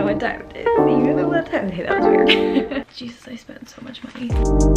know what time it is. Even though that time, hey, that was weird. Jesus, I spent so much money.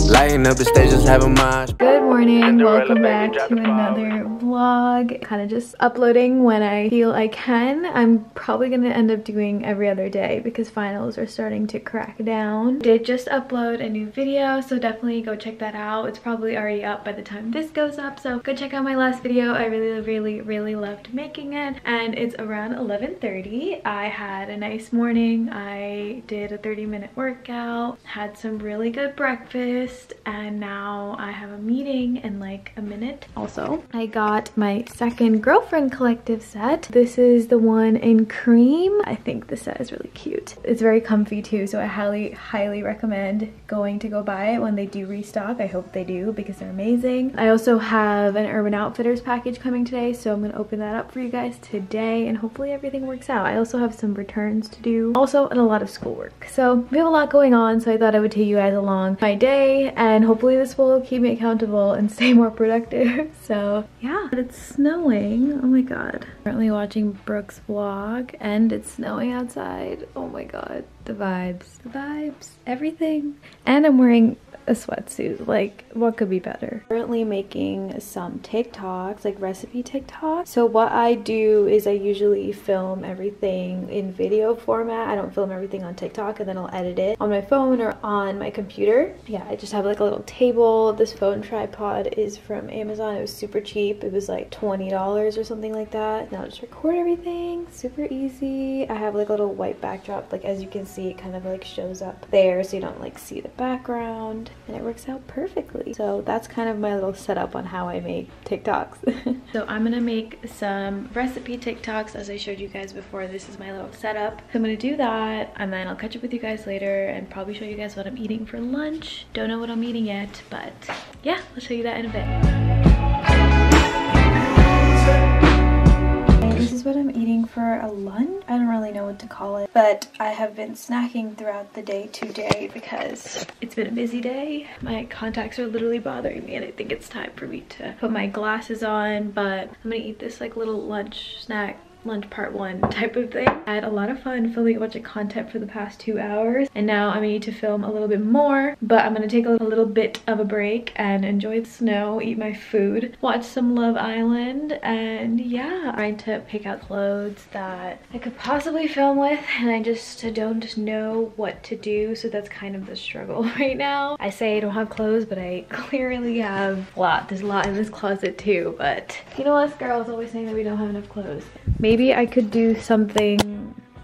Lighting up the stage, just have a mind. Good morning, welcome back to another vlog. Kind of just uploading when I feel I can. I'm probably gonna end up doing every other day because finals are starting to crack down. Did just upload a new video, so definitely go check that out. It's probably already up by the time this goes up, so go check out my last video. I really loved making it, and it's around 11:30. I had a nice morning. I did a 30-minute workout, had some really good breakfast, and now I have a meeting in like a minute. Also, I got my second Girlfriend Collective set. This is the one in cream. I think this set is really cute. It's very comfy too, so I highly recommend going to go buy it when they do restock. I hope they do because they're amazing. I also have an Urban Outfitters package coming today, so I'm gonna open that up for you guys today and hopefully everything works out. I also have some returns to do, also, and a lot of schoolwork. So we have a lot going on, so I thought I would take you guys along my day, and hopefully this will keep me accountable and stay more productive. So yeah, but it's snowing. Oh my god. Currently watching Brooke's vlog and it's snowing outside. Oh my god. The vibes. The vibes. Everything. And I'm wearing a sweatsuit. Like, what could be better? Currently making some TikToks, like recipe TikToks. So what I do is I usually film everything in video format. I don't film everything on TikTok, and then I'll edit it on my phone or on my computer. Yeah, I just have like a little table. This phone tripod is from Amazon. It was super cheap. It was like $20 or something like that. Now I'll just record everything. Super easy. I have like a little white backdrop, like as you can see, it kind of like shows up there so you don't like see the background. And it works out perfectly. So that's kind of my little setup on how I make TikToks. So I'm gonna make some recipe TikToks as I showed you guys before. This is my little setup. So I'm gonna do that, and then I'll catch up with you guys later and probably show you guys what I'm eating for lunch. Don't know what I'm eating yet, but yeah, I'll show you that in a bit. And this is what I'm eating for a lunch. I don't really know what to call it, but I have been snacking throughout the day today because it's been a busy day. My contacts are literally bothering me, and I think it's time for me to put my glasses on, but I'm gonna eat this like little lunch snack, lunch part one type of thing. I had a lot of fun filming a bunch of content for the past 2 hours, and now I'm gonna need to film a little bit more, but I'm gonna take a little bit of a break and enjoy the snow, eat my food, watch some Love Island, and yeah, I tried to pick out clothes that I could possibly film with, and I just don't know what to do, so that's kind of the struggle right now. I say I don't have clothes, but I clearly have a lot. There's a lot in this closet too, but you know, us girls always saying that we don't have enough clothes. Maybe I could do something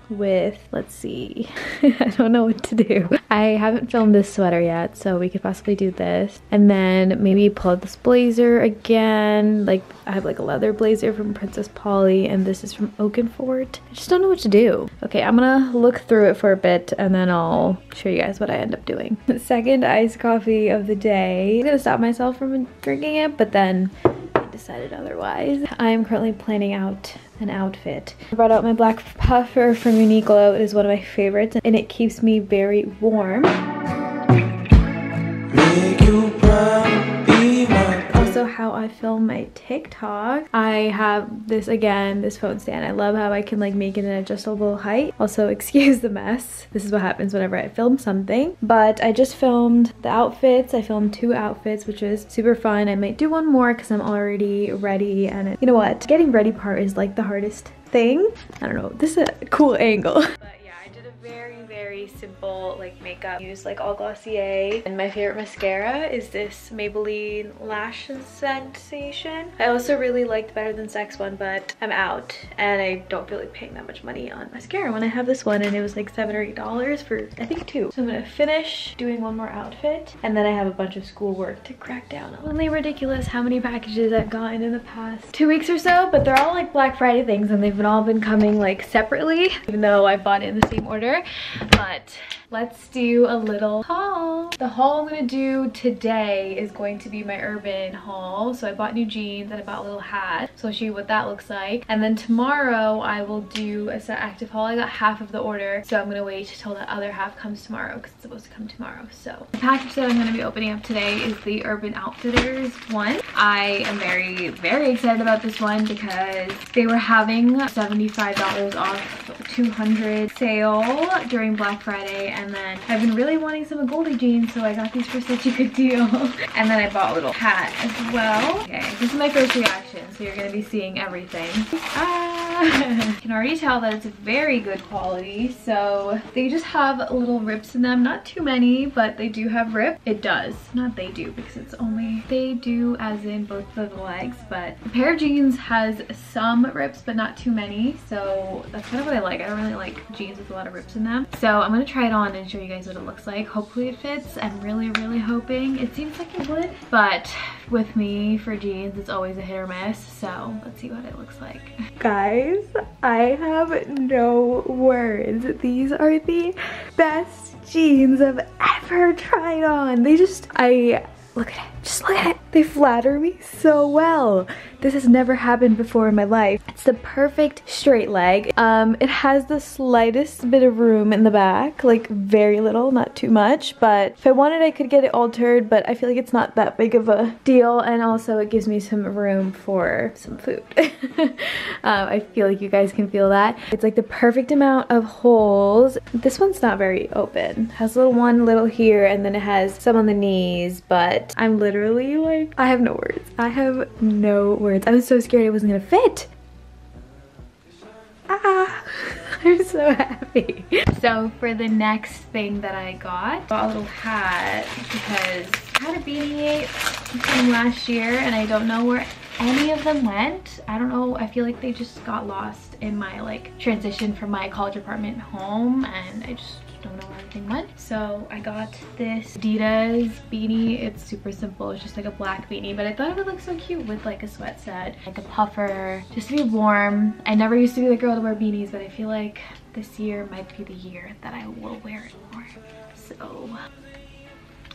with, let's see, I don't know what to do. I haven't filmed this sweater yet, so we could possibly do this. And then maybe pull out this blazer again. Like, I have like a leather blazer from Princess Polly, and this is from Oak and Fort. I just don't know what to do. Okay, I'm gonna look through it for a bit, and then I'll show you guys what I end up doing. The second iced coffee of the day. I'm gonna stop myself from drinking it, but then I decided otherwise. I am currently planning out an outfit. I brought out my black puffer from Uniqlo. It is one of my favorites, and it keeps me very warm. Make you proud, be my. Also, how I film my TikTok. I have this phone stand. I love how I can like make it an adjustable height. Also, excuse the mess. This is what happens whenever I film something. But I just filmed the outfits. I filmed 2 outfits, which is super fun. I might do 1 more because I'm already ready, and you know what? Getting ready part is like the hardest thing. I don't know. This is a cool angle. Very simple like makeup. Use like all Glossier, and my favorite mascara is this Maybelline Lash Sensation. I also really liked Better Than Sex one, but I'm out and I don't feel like paying that much money on mascara when I have this one, and it was like $7 or $8 for I think 2. So I'm gonna finish doing 1 more outfit, and then I have a bunch of schoolwork to crack down on. Only ridiculous how many packages I've gotten in the past 2 weeks or so, but they're all like Black Friday things, and they've all been coming like separately, even though I bought it in the same order. But let's do a little haul. The haul I'm gonna do today is going to be my Urban haul. So I bought new jeans and I bought a little hat. So I'll show you what that looks like. And then tomorrow I will do a Set Active haul. I got half of the order, so I'm gonna wait till the other half comes tomorrow because it's supposed to come tomorrow. So the package that I'm gonna be opening up today is the Urban Outfitters one. I am very, very excited about this one because they were having $75 off $200 sale during Black Friday, and then I've been really wanting some Agolde jeans, so I got these for such a good deal. And then I bought a little hat as well. Okay, this is my first reaction, so you're gonna be seeing everything. I can already tell that it's very good quality. So they just have little rips in them, not too many, but they do have rip. It does, not they do, because it's only they do as in both of the legs, but the pair of jeans has some rips, but not too many. So that's kind of what I like. I don't really like jeans with a lot of rips in them. So I'm gonna try it on and show you guys what it looks like. Hopefully it fits. I'm really, really hoping. It seems like it would, but with me for jeans, it's always a hit or miss. So let's see what it looks like. Guys, I have no words. These are the best jeans I've ever tried on. They just, look at it, just look at it. They flatter me so well. This has never happened before in my life. It's the perfect straight leg. It has the slightest bit of room in the back, like very little, not too much, but if I wanted I could get it altered, but I feel like it's not that big of a deal, and also it gives me some room for some food. I feel like you guys can feel that. It's like the perfect amount of holes. This one's not very open. It has one little here, and then it has some on the knees, but I'm literally like, I have no words. I have no words. I was so scared it wasn't gonna fit. I'm so happy. So for the next thing that I got a little hat, because I had a BB-8 from last year and I don't know where any of them went. I don't know, I feel like they just got lost in my like transition from my college apartment home, and I just don't know where everything went. So I got this Adidas beanie. It's super simple, it's just like a black beanie, but I thought it would look so cute with like a sweatset, like a puffer, just to be warm. I never used to be the girl to wear beanies, but I feel like this year might be the year that I will wear it more. So,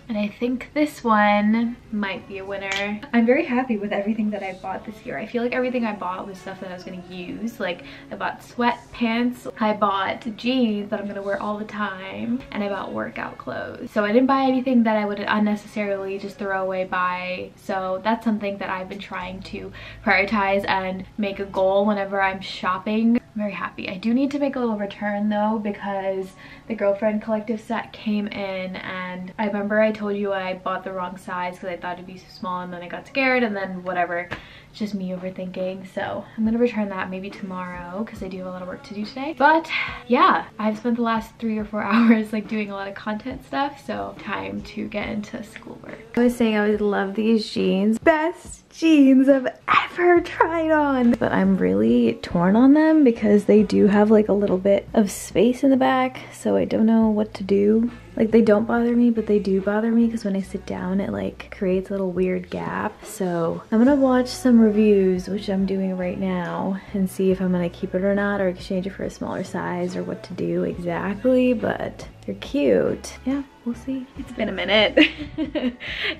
and I think this one might be a winner. I'm very happy with everything that I bought this year. I feel like everything I bought was stuff that I was gonna use. Like I bought sweatpants, I bought jeans that I'm gonna wear all the time, and I bought workout clothes. So I didn't buy anything that I would unnecessarily just throw away by. So that's something that I've been trying to prioritize and make a goal whenever I'm shopping. I'm very happy. I do need to make a little return though, because the Girlfriend Collective set came in, and I remember I told you I bought the wrong size because I thought it'd be so small, and then I got scared, and then whatever. It's just me overthinking. So I'm gonna return that maybe tomorrow, because I do have a lot of work to do today. But yeah, I've spent the last 3 or 4 hours like doing a lot of content stuff, so time to get into schoolwork. I was saying I would love these jeans. Best jeans I've ever tried on, but I'm really torn on them because they do have like a little bit of space in the back, so I don't know what to do. Like they don't bother me, but they do bother me because when I sit down it like creates a little weird gap. So I'm gonna watch some reviews, which I'm doing right now, and see if I'm gonna keep it or not, or exchange it for a smaller size, or what to do exactly, but they're cute. Yeah, we'll see. It's been a minute.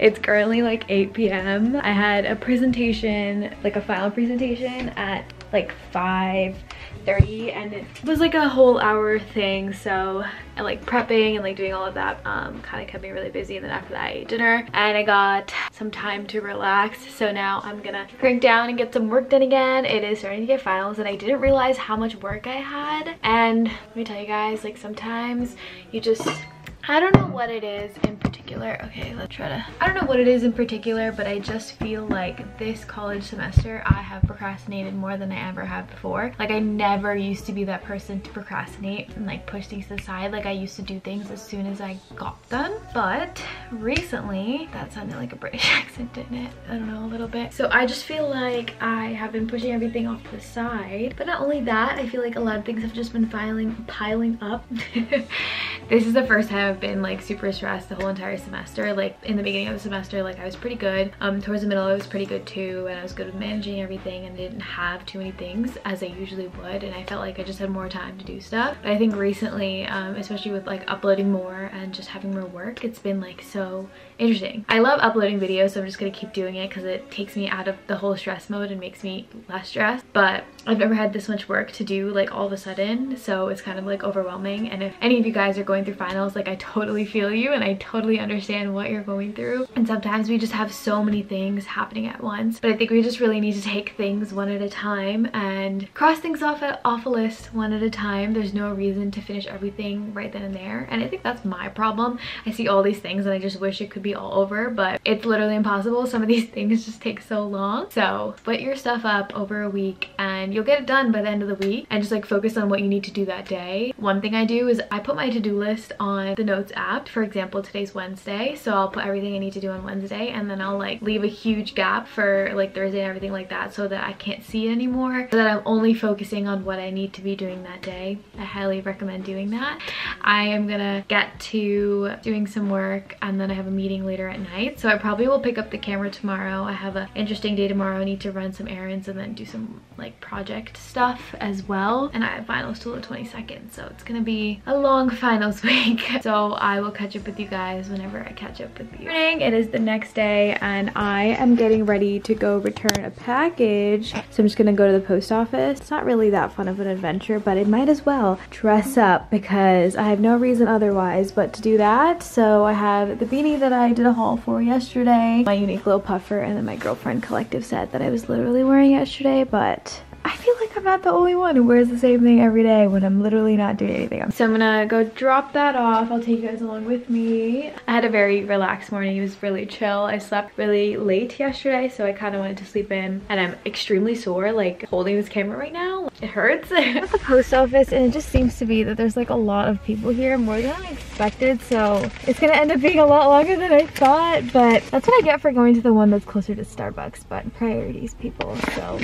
It's currently like 8 p.m. I had a presentation, like a final presentation at like 5:30, and it was like a whole hour thing, so I like prepping and like doing all of that kind of kept me really busy, and then after that I ate dinner and I got some time to relax. So now I'm gonna crank down and get some work done again. It is starting to get finals, and I didn't realize how much work I had, and let me tell you guys, like sometimes you just, I don't know what it is in particular. Okay, let's try to, I don't know what it is in particular, but I just feel like this college semester I have procrastinated more than I ever have before. Like I never used to be that person to procrastinate and like push things to the side. Like I used to do things as soon as I got them, but recently, that sounded like a British accent, didn't it? I don't know, a little bit. So I just feel like I have been pushing everything off to the side, but not only that, I feel like a lot of things have just been piling up. This is the first time I've been like super stressed the whole entire semester. Like in the beginning of the semester, like I was pretty good. Towards the middle I was pretty good too, and I was good with managing everything, and I didn't have too many things as I usually would, and I felt like I just had more time to do stuff. But I think recently, especially with like uploading more and just having more work, it's been like so interesting. I love uploading videos, so I'm just gonna keep doing it because it takes me out of the whole stress mode and makes me less stressed. But I've never had this much work to do like all of a sudden, so it's kind of like overwhelming. And if any of you guys are going through finals, like I totally feel you and I totally understand what you're going through. And sometimes we just have so many things happening at once, but I think we just really need to take things one at a time and cross things off a list one at a time. There's no reason to finish everything right then and there, and I think that's my problem. I see all these things and I just wish it could be all over, but it's literally impossible. Some of these things just take so long. So split your stuff up over a week and you'll get it done by the end of the week, and just like focus on what you need to do that day. One thing I do is I put my to-do list on the notes app. For example, today's Wednesday, so I'll put everything I need to do on Wednesday, and then I'll like leave a huge gap for like Thursday and everything like that, so that I can't see it anymore, so that I'm only focusing on what I need to be doing that day. I highly recommend doing that. I am gonna get to doing some work, and then I have a meeting later at night, so I probably will pick up the camera tomorrow. I have an interesting day tomorrow. I need to run some errands and then do some like project stuff as well, and I have finals till the 22nd, so it's gonna be a long finals week. So I will catch up with you guys whenever I catch up with you. Morning, it is the next day and I am getting ready to go return a package, so I'm just gonna go to the post office. It's not really that fun of an adventure, but it might as well dress up because I have no reason otherwise but to do that. So I have the beanie that I did a haul for yesterday, my Uniqlo puffer, and then my Girlfriend Collective set that I was literally wearing yesterday, but I feel like I'm not the only one who wears the same thing every day when I'm literally not doing anything. So I'm gonna go drop that off. I'll take you guys along with me. I had a very relaxed morning. It was really chill. I slept really late yesterday, so I kind of wanted to sleep in, and I'm extremely sore. Like holding this camera right now, it hurts. I'm at the post office and it just seems to be that there's like a lot of people here, more than I expected, so it's gonna end up being a lot longer than I thought, but that's what I get for going to the one that's closer to Starbucks. But priorities, people, so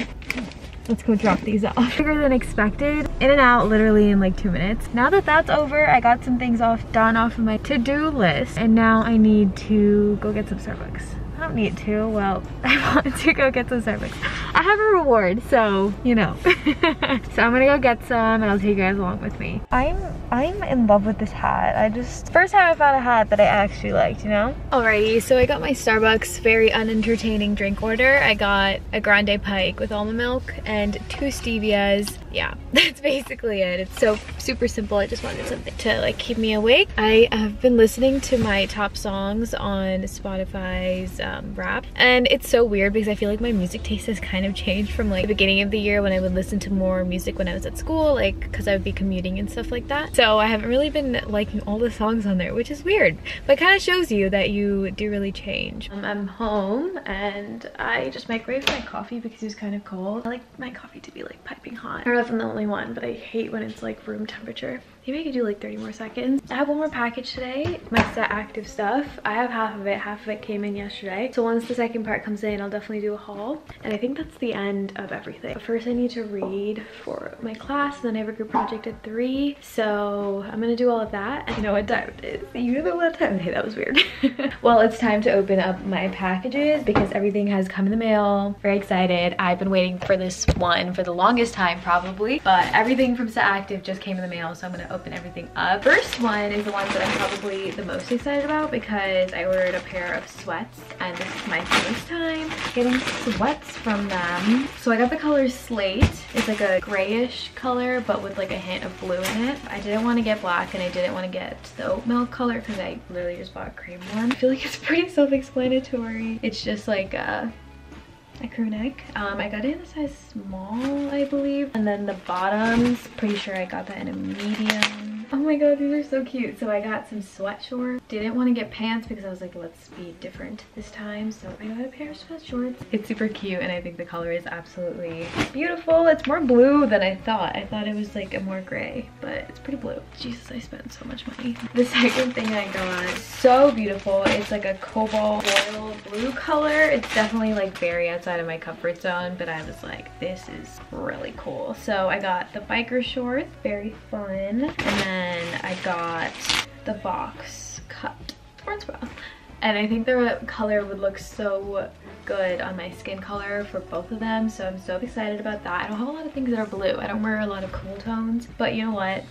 let's go drop these off. Bigger than expected. In and out literally in like 2 minutes. Now that that's over, I got some things done off of my to-do list, and now I need to go get some Starbucks. I don't need to, well, I want to go get some Starbucks. I have a reward, so, you know. So I'm gonna go get some and I'll take you guys along with me. I'm in love with this hat. First time I found a hat that I actually liked, you know? Alrighty, so I got my Starbucks very unentertaining drink order. I got a grande Pike with almond milk and 2 stevias. Yeah, that's basically it. It's so super simple. I just wanted something to like keep me awake. I have been listening to my top songs on Spotify's Wrapped, and it's so weird because I feel like my music taste has kind of changed from like the beginning of the year when I would listen to more music when I was at school, like because I would be commuting and stuff like that. So I haven't really been liking all the songs on there, which is weird, but kind of shows you that you do really change. I'm home and I just microwaved my coffee because it was kind of cold. I like my coffee to be like piping hot. I don't know if I'm the only one, but I hate when it's like room temperature. Maybe I could do like 30 more seconds. I have one more package today, my Set Active stuff. I have half of it came in yesterday. So once the second part comes in, I'll definitely do a haul. And I think that's the end of everything. But first I need to read for my class, and then I have a group project at 3. So I'm gonna do all of that. I know what time it is. You know what time? Hey, that was weird. Well, it's time to open up my packages because everything has come in the mail. Very excited. I've been waiting for this one for the longest time probably, but everything from Set Active just came in the mail. So I'm gonna open everything up. First one is the one that I'm probably the most excited about because I ordered a pair of sweats, and this is my first time getting sweats from them. So I got the color Slate. It's like a grayish color but with like a hint of blue in it. I didn't want to get black and I didn't want to get the oat milk color because I literally just bought a cream one. I feel like it's pretty self-explanatory. It's just like a crew neck. I got it in a size small, I believe. And then the bottoms, pretty sure I got that in a medium. Oh my god, these are so cute. So I got some sweat shorts. Didn't want to get pants because I was like, let's be different this time. So I got a pair of sweat shorts. It's super cute and I think the color is absolutely beautiful. It's more blue than I thought. I thought it was like a more gray, but it's pretty blue. Jesus, I spent so much money. The second thing I got, so beautiful. It's like a cobalt royal blue color. It's definitely like very outside of my comfort zone, but I was like, this is really cool. So I got the biker shorts, very fun. And then I got the box cut sports bra, and I think the color would look so good on my skin color for both of them, so I'm so excited about that. I don't have a lot of things that are blue. I don't wear a lot of cool tones, but you know what?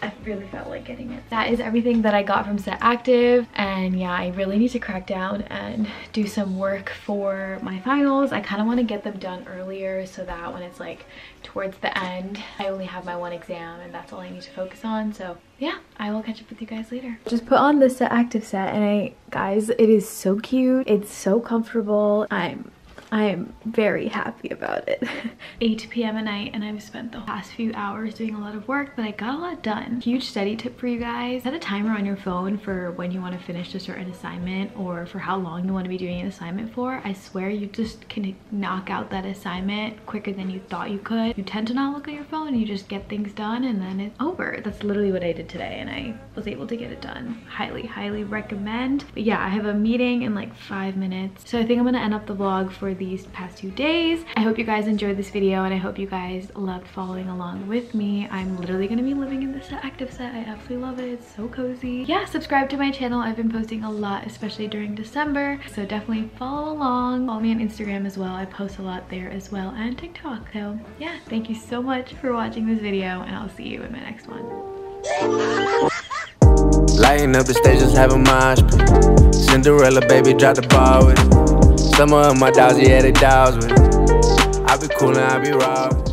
I really felt like getting it. That is everything that I got from Set Active, and yeah, I really need to crack down and do some work for my finals. I kind of want to get them done earlier so that when it's like towards the end, I only have my one exam and that's all I need to focus on. So yeah, I will catch up with you guys later. Just put on this Set Active set, and guys, it is so cute. It's so comfortable. I am very happy about it. 8 p.m. at night, and I've spent the past few hours doing a lot of work, but I got a lot done. Huge study tip for you guys. Set a timer on your phone for when you want to finish a certain assignment or for how long you want to be doing an assignment for. I swear you just can knock out that assignment quicker than you thought you could. You tend to not look at your phone and you just get things done and then it's over. That's literally what I did today, and I was able to get it done. Highly, highly recommend. But yeah, I have a meeting in like 5 minutes. So I think I'm gonna end up the vlog for these past 2 days. I hope you guys enjoyed this video, and I hope you guys loved following along with me. I'm literally gonna be living in this Set Active set. I absolutely love it. It's so cozy. Yeah, subscribe to my channel. I've been posting a lot, especially during December, so definitely follow along. Follow me on Instagram as well. I post a lot there as well, and TikTok. So yeah, thank you so much for watching this video, and I'll see you in my next one. Lighting up the stage, just having mosh pit. Cinderella baby, drop the ball with it. Some of my dogs, yeah, they dogs with it. I be coolin', I be robbin'.